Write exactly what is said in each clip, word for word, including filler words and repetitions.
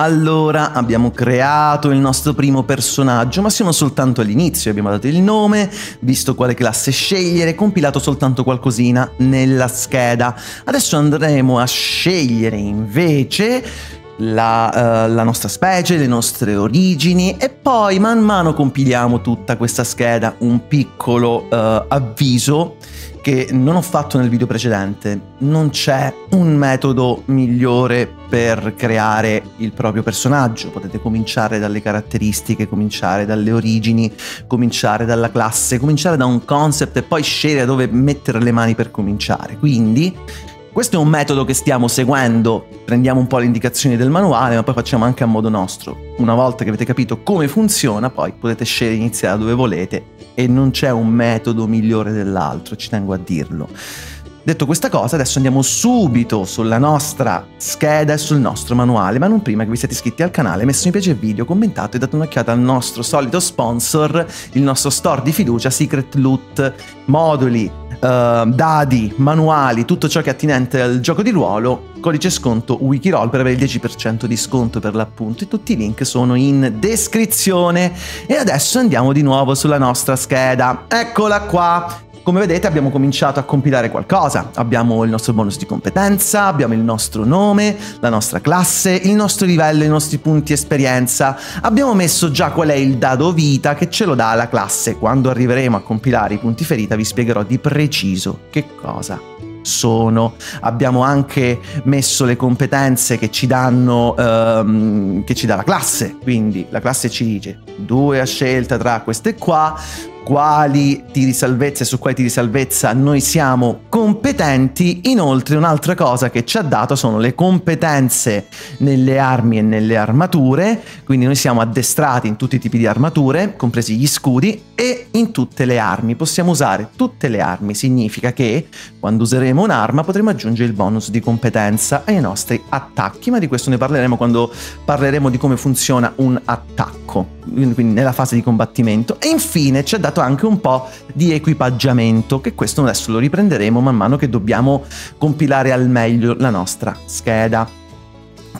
Allora abbiamo creato il nostro primo personaggio, ma siamo soltanto all'inizio. Abbiamo dato il nome, visto quale classe scegliere, compilato soltanto qualcosina nella scheda. Adesso andremo a scegliere invece la, uh, la nostra specie, le nostre origini, e poi man mano compiliamo tutta questa scheda. Un piccolo uh, avviso che non ho fatto nel video precedente: non c'è un metodo migliore per creare il proprio personaggio. Potete cominciare dalle caratteristiche, cominciare dalle origini, cominciare dalla classe, cominciare da un concept e poi scegliere dove mettere le mani per cominciare. Quindi questo è un metodo che stiamo seguendo, prendiamo un po' le indicazioni del manuale ma poi facciamo anche a modo nostro. Una volta che avete capito come funziona, poi potete scegliere di iniziare da dove volete. E non c'è un metodo migliore dell'altro, ci tengo a dirlo. Detto questa cosa, adesso andiamo subito sulla nostra scheda e sul nostro manuale, ma non prima che vi siate iscritti al canale, messo mi piace il video, commentato e date un'occhiata al nostro solito sponsor, il nostro store di fiducia, Secret Loot, moduli, eh, dadi, manuali, tutto ciò che è attinente al gioco di ruolo, codice sconto WikiRole per avere il dieci per cento di sconto per l'appunto, e tutti i link sono in descrizione. E adesso andiamo di nuovo sulla nostra scheda, eccola qua. Come vedete abbiamo cominciato a compilare qualcosa, abbiamo il nostro bonus di competenza, abbiamo il nostro nome, la nostra classe, il nostro livello, i nostri punti esperienza, abbiamo messo già qual è il dado vita che ce lo dà la classe. Quando arriveremo a compilare i punti ferita vi spiegherò di preciso che cosa sono. Abbiamo anche messo le competenze che ci danno ehm, che ci dà la classe, quindi la classe ci dice due a scelta tra queste qua, quali tiri salvezza e su quali tiri salvezza noi siamo competenti. Inoltre un'altra cosa che ci ha dato sono le competenze nelle armi e nelle armature, quindi noi siamo addestrati in tutti i tipi di armature, compresi gli scudi, e in tutte le armi, possiamo usare tutte le armi. Significa che quando useremo un'arma potremo aggiungere il bonus di competenza ai nostri attacchi, ma di questo ne parleremo quando parleremo di come funziona un attacco, quindi nella fase di combattimento. E infine ci ha dato anche un po' di equipaggiamento, che questo adesso lo riprenderemo man mano che dobbiamo compilare al meglio la nostra scheda.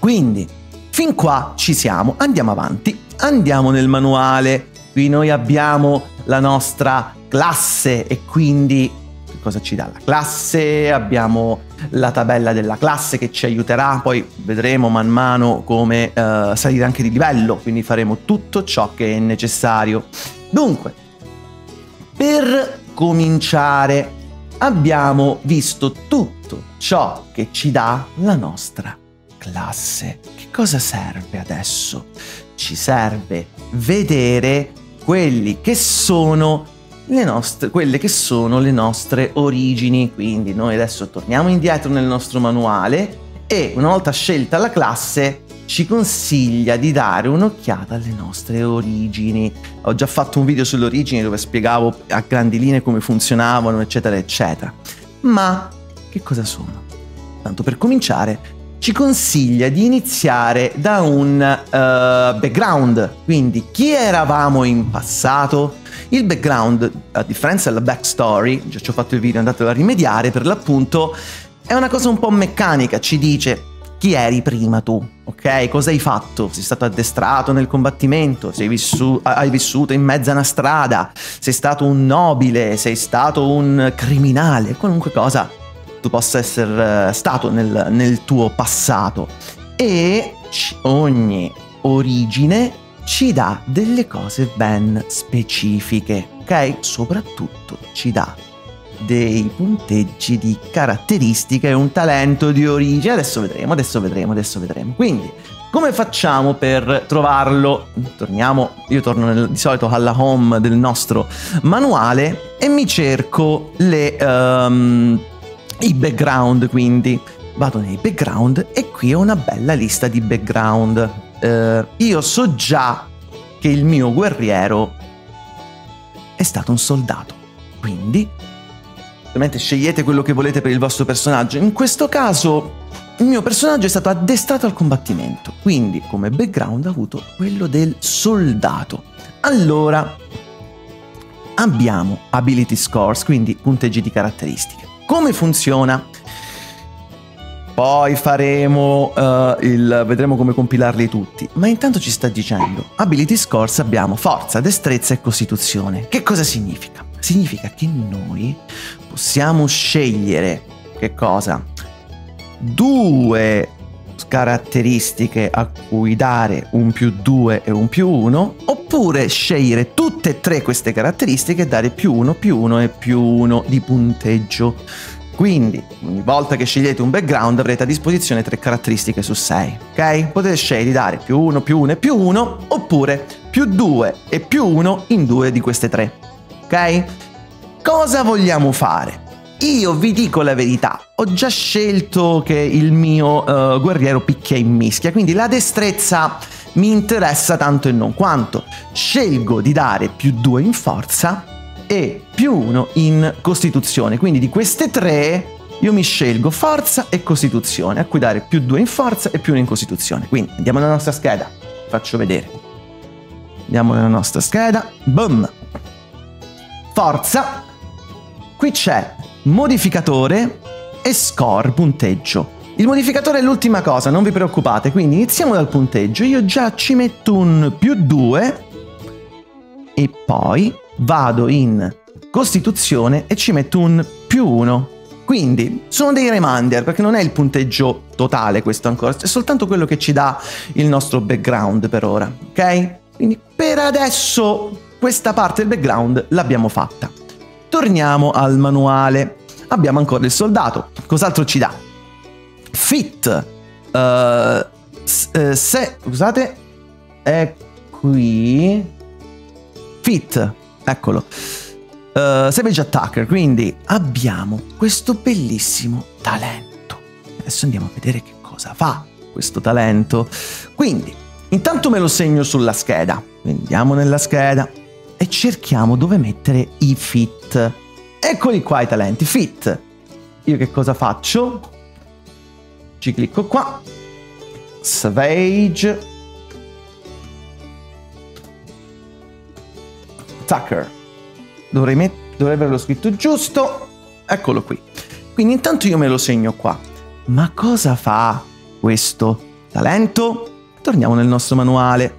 Quindi fin qua ci siamo, andiamo avanti, andiamo nel manuale. Qui noi abbiamo la nostra classe e quindi che cosa ci dà la classe, abbiamo la tabella della classe che ci aiuterà, poi vedremo man mano come eh, salire anche di livello, quindi faremo tutto ciò che è necessario. Dunque, per cominciare abbiamo visto tutto ciò che ci dà la nostra classe. Che cosa serve adesso? Ci serve vedere quelli che sono le nostre, quelle che sono le nostre origini. Quindi noi adesso torniamo indietro nel nostro manuale e una volta scelta la classe ci consiglia di dare un'occhiata alle nostre origini. Ho già fatto un video sulle origini dove spiegavo a grandi linee come funzionavano, eccetera eccetera. Ma che cosa sono? Tanto per cominciare ci consiglia di iniziare da un uh, background, quindi chi eravamo in passato. Il background, a differenza della backstory, già ci ho fatto il video, andatelo a rimediare, per l'appunto è una cosa un po' meccanica, ci dice chi eri prima tu, ok? Cosa hai fatto? Sei stato addestrato nel combattimento, sei vissu- hai vissuto in mezzo a una strada, sei stato un nobile, sei stato un criminale, qualunque cosa tu possa essere stato nel, nel tuo passato. E ogni origine ci dà delle cose ben specifiche, ok? Soprattutto ci dà dei punteggi di caratteristiche e un talento di origine. Adesso vedremo, adesso vedremo, adesso vedremo. Quindi come facciamo per trovarlo? Torniamo, io torno nel, di solito alla home del nostro manuale e mi cerco le, um, i background. Quindi vado nei background e qui ho una bella lista di background. Uh, io so già che il mio guerriero è stato un soldato, quindi ovviamente scegliete quello che volete per il vostro personaggio. In questo caso il mio personaggio è stato addestrato al combattimento, quindi come background ha avuto quello del soldato. Allora abbiamo ability scores, quindi punteggi di caratteristiche. Come funziona? Poi faremo uh, il... vedremo come compilarli tutti. Ma intanto ci sta dicendo: ability scores abbiamo forza, destrezza e costituzione. Che cosa significa? Significa che noi possiamo scegliere che cosa? Due caratteristiche a cui dare un più due e un più uno, oppure scegliere tutte e tre queste caratteristiche e dare più uno, più uno e più uno di punteggio. Quindi ogni volta che scegliete un background avrete a disposizione tre caratteristiche su sei, ok? Potete scegliere di dare più uno, più uno e più uno, oppure più due e più uno in due di queste tre, ok? Cosa vogliamo fare? Io vi dico la verità, ho già scelto che il mio uh, guerriero picchia in mischia, quindi la destrezza mi interessa tanto e non quanto. Scelgo di dare più due in forza e più uno in costituzione, quindi di queste tre io mi scelgo forza e costituzione, a cui dare più due in forza e più uno in costituzione. Quindi andiamo nella nostra scheda, faccio vedere. Andiamo nella nostra scheda, boom! Forza, qui c'è modificatore e score, punteggio. Il modificatore è l'ultima cosa, non vi preoccupate, quindi iniziamo dal punteggio. Io già ci metto un più due e poi vado in costituzione e ci metto un più uno. Quindi sono dei reminder, perché non è il punteggio totale questo ancora, è soltanto quello che ci dà il nostro background per ora, ok? Quindi per adesso questa parte del background l'abbiamo fatta. Torniamo al manuale. Abbiamo ancora il soldato. Cos'altro ci dà? Fit. Uh, se, scusate, è qui. Fit, eccolo. Uh, Savage Attacker. Quindi abbiamo questo bellissimo talento. Adesso andiamo a vedere che cosa fa questo talento. Quindi, intanto me lo segno sulla scheda. Andiamo nella scheda e cerchiamo dove mettere i fit. Eccoli qua i talenti, fit. Io che cosa faccio? Ci clicco qua. Savage Attacker. Dovrei met- dovrebbe averlo scritto giusto. Eccolo qui. Quindi intanto io me lo segno qua. Ma cosa fa questo talento? Torniamo nel nostro manuale.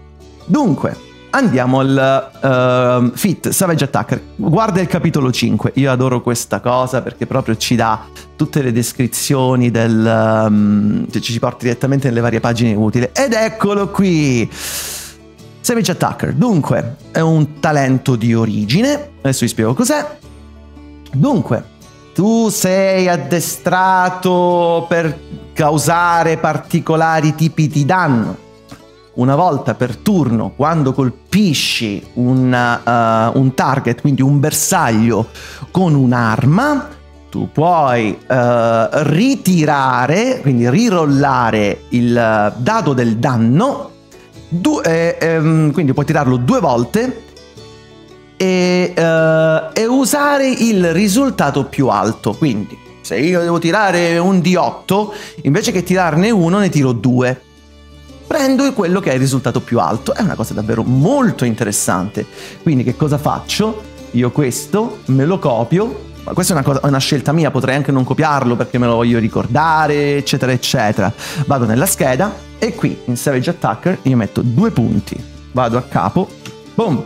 Dunque, andiamo al uh, Fit, Savage Attacker. Guarda il capitolo cinque. Io adoro questa cosa perché proprio ci dà tutte le descrizioni del... Um, cioè ci porta direttamente nelle varie pagine utili. Ed eccolo qui! Savage Attacker. Dunque, è un talento di origine. Adesso vi spiego cos'è. Dunque, tu sei addestrato per causare particolari tipi di danno. Una volta per turno, quando colpisci un, uh, un target, quindi un bersaglio, con un'arma, tu puoi uh, ritirare, quindi rirollare il dado del danno, eh, ehm, quindi puoi tirarlo due volte e, uh, e usare il risultato più alto. Quindi se io devo tirare un D otto, invece che tirarne uno ne tiro due. Prendo quello che è il risultato più alto. È una cosa davvero molto interessante. Quindi che cosa faccio? Io questo me lo copio. Ma questa è una, cosa, una scelta mia, potrei anche non copiarlo perché me lo voglio ricordare, eccetera, eccetera. Vado nella scheda e qui in Savage Attacker io metto due punti. Vado a capo. Boom!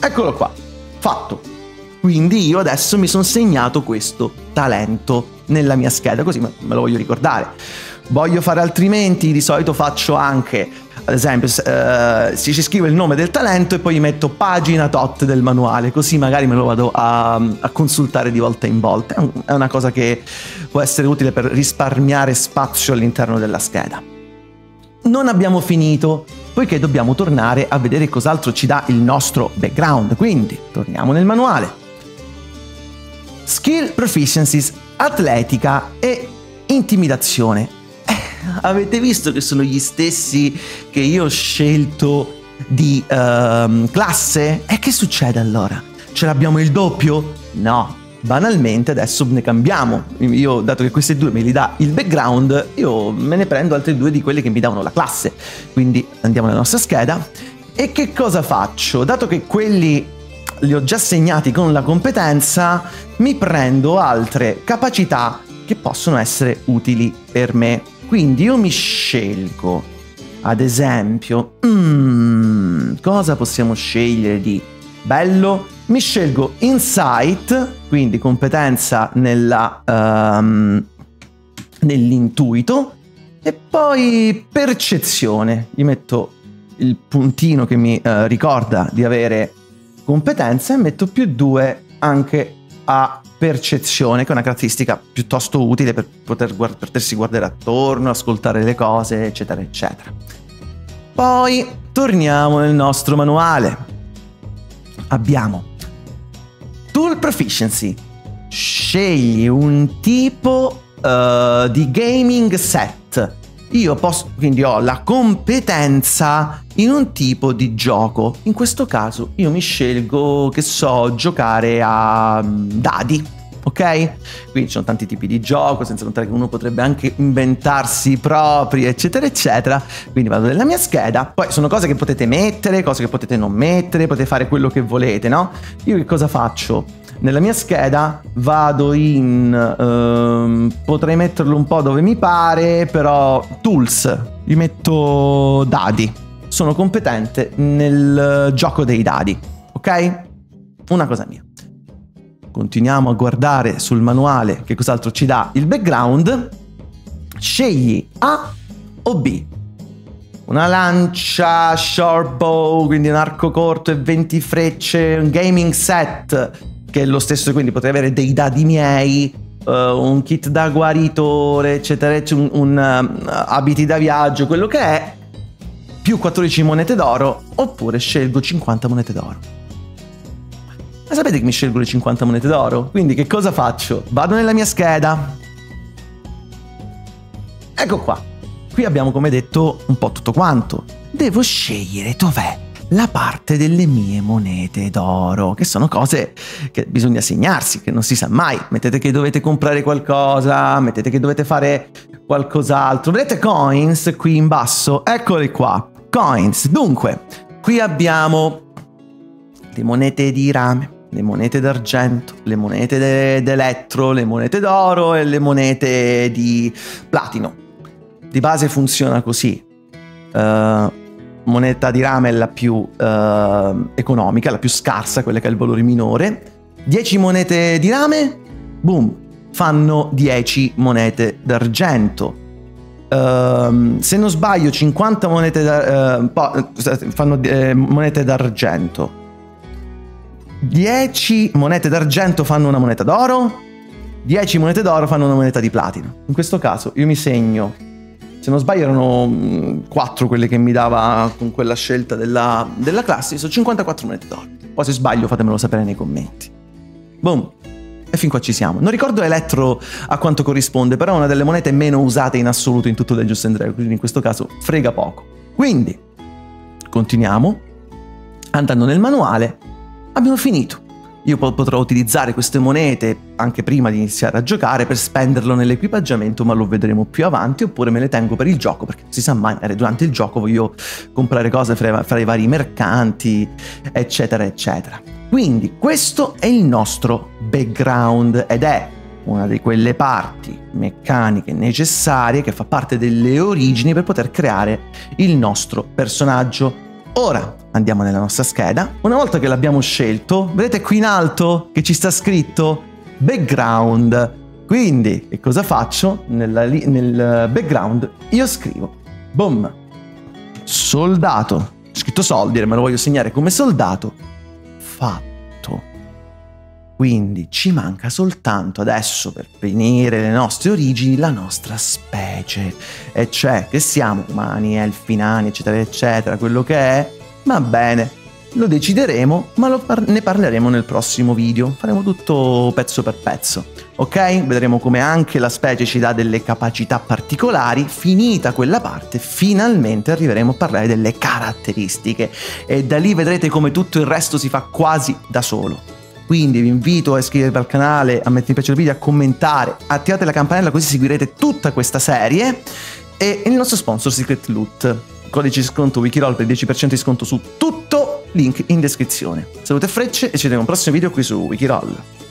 Eccolo qua. Fatto. Quindi io adesso mi sono segnato questo talento nella mia scheda, così me lo voglio ricordare. Voglio fare altrimenti, di solito faccio anche, ad esempio, eh, ci scrivo il nome del talento e poi metto pagina tot del manuale, così magari me lo vado a, a consultare di volta in volta. È una cosa che può essere utile per risparmiare spazio all'interno della scheda. Non abbiamo finito, poiché dobbiamo tornare a vedere cos'altro ci dà il nostro background, quindi torniamo nel manuale. Skill Proficiencies, atletica e intimidazione. Avete visto che sono gli stessi che io ho scelto di uh, classe? E che succede allora? Ce l'abbiamo il doppio? No, banalmente adesso ne cambiamo. Io, dato che questi due me li dà il background, io me ne prendo altri due di quelli che mi davano la classe. Quindi andiamo alla nostra scheda. E che cosa faccio? Dato che quelli li ho già segnati con la competenza, mi prendo altre capacità che possono essere utili per me. Quindi io mi scelgo, ad esempio, mm, cosa possiamo scegliere di bello? Mi scelgo insight, quindi competenza nella, um, nell'intuito, e poi percezione. Gli metto il puntino che mi uh, ricorda di avere competenza e metto più due anche a percezione, che è una caratteristica piuttosto utile per poter guard- potersi guardare attorno, ascoltare le cose, eccetera, eccetera. Poi torniamo nel nostro manuale. Abbiamo Tool Proficiency. Scegli un tipo uh, di gaming set. Io posso, quindi ho la competenza in un tipo di gioco. In questo caso io mi scelgo, che so, giocare a dadi, ok? Quindi ci sono tanti tipi di gioco, senza contare che uno potrebbe anche inventarsi i propri, eccetera, eccetera. Quindi vado nella mia scheda. Poi sono cose che potete mettere, cose che potete non mettere, potete fare quello che volete, no? Io che cosa faccio? Nella mia scheda vado in... Ehm, potrei metterlo un po' dove mi pare, però tools, gli metto dadi. Sono competente nel gioco dei dadi, ok? Una cosa mia. Continuiamo a guardare sul manuale che cos'altro ci dà il background. Scegli A o B. Una lancia, short bow, quindi un arco corto e venti frecce, un gaming set... che è lo stesso, quindi potrei avere dei dadi miei, uh, un kit da guaritore, eccetera, un, un uh, abiti da viaggio, quello che è, più quattordici monete d'oro, oppure scelgo cinquanta monete d'oro. Ma sapete che mi scelgo le cinquanta monete d'oro? Quindi che cosa faccio? Vado nella mia scheda. Ecco qua. Qui abbiamo, come detto, un po' tutto quanto. Devo scegliere dov'è la parte delle mie monete d'oro, che sono cose che bisogna segnarsi, che non si sa mai. Mettete che dovete comprare qualcosa, mettete che dovete fare qualcos'altro. Vedete coins qui in basso? Eccole qua, coins. Dunque, qui abbiamo le monete di rame, le monete d'argento, le monete d'elettro, le monete d'oro e le monete di platino. Di base funziona così. Uh, moneta di rame è la più eh, economica, la più scarsa, quella che ha il valore minore. dieci monete di rame, boom, fanno dieci monete d'argento. Uh, se non sbaglio, cinquanta monete d'argento, uh, fanno eh, monete d'argento. dieci monete d'argento fanno una moneta d'oro, dieci monete d'oro fanno una moneta di platino. In questo caso io mi segno, se non sbaglio erano quattro quelle che mi dava con quella scelta della, della classe, sono cinquantaquattro monete d'oro. Poi se sbaglio fatemelo sapere nei commenti. Boom, e fin qua ci siamo. Non ricordo elettro a quanto corrisponde, però è una delle monete meno usate in assoluto in tutto Dungeons and Dragons, quindi in questo caso frega poco. Quindi, continuiamo, andando nel manuale, abbiamo finito. Io potrò utilizzare queste monete anche prima di iniziare a giocare per spenderlo nell'equipaggiamento, ma lo vedremo più avanti, oppure me le tengo per il gioco, perché si sa mai, durante il gioco voglio comprare cose fra, fra i vari mercanti, eccetera, eccetera. Quindi questo è il nostro background ed è una di quelle parti meccaniche necessarie che fa parte delle origini per poter creare il nostro personaggio. Ora andiamo nella nostra scheda. Una volta che l'abbiamo scelto, vedete qui in alto che ci sta scritto background. Quindi che cosa faccio? Nella, nel background io scrivo, boom, soldato, ho scritto soldi, ma lo voglio segnare come soldato, fatto. Quindi ci manca soltanto adesso, per venire le nostre origini, la nostra specie, e cioè che siamo umani, elfi, nani, eccetera, eccetera, quello che è. Va bene, lo decideremo, ma lo par- ne parleremo nel prossimo video, faremo tutto pezzo per pezzo, ok? Vedremo come anche la specie ci dà delle capacità particolari. Finita quella parte, finalmente arriveremo a parlare delle caratteristiche, e da lì vedrete come tutto il resto si fa quasi da solo. Quindi vi invito a iscrivervi al canale, a mettere mi piace al video, a commentare, attivate la campanella così seguirete tutta questa serie, e il nostro sponsor Secret Loot, codice di sconto WikiRole per dieci per cento di sconto su tutto, link in descrizione. Salute e frecce e ci vediamo al prossimo video qui su WikiRole.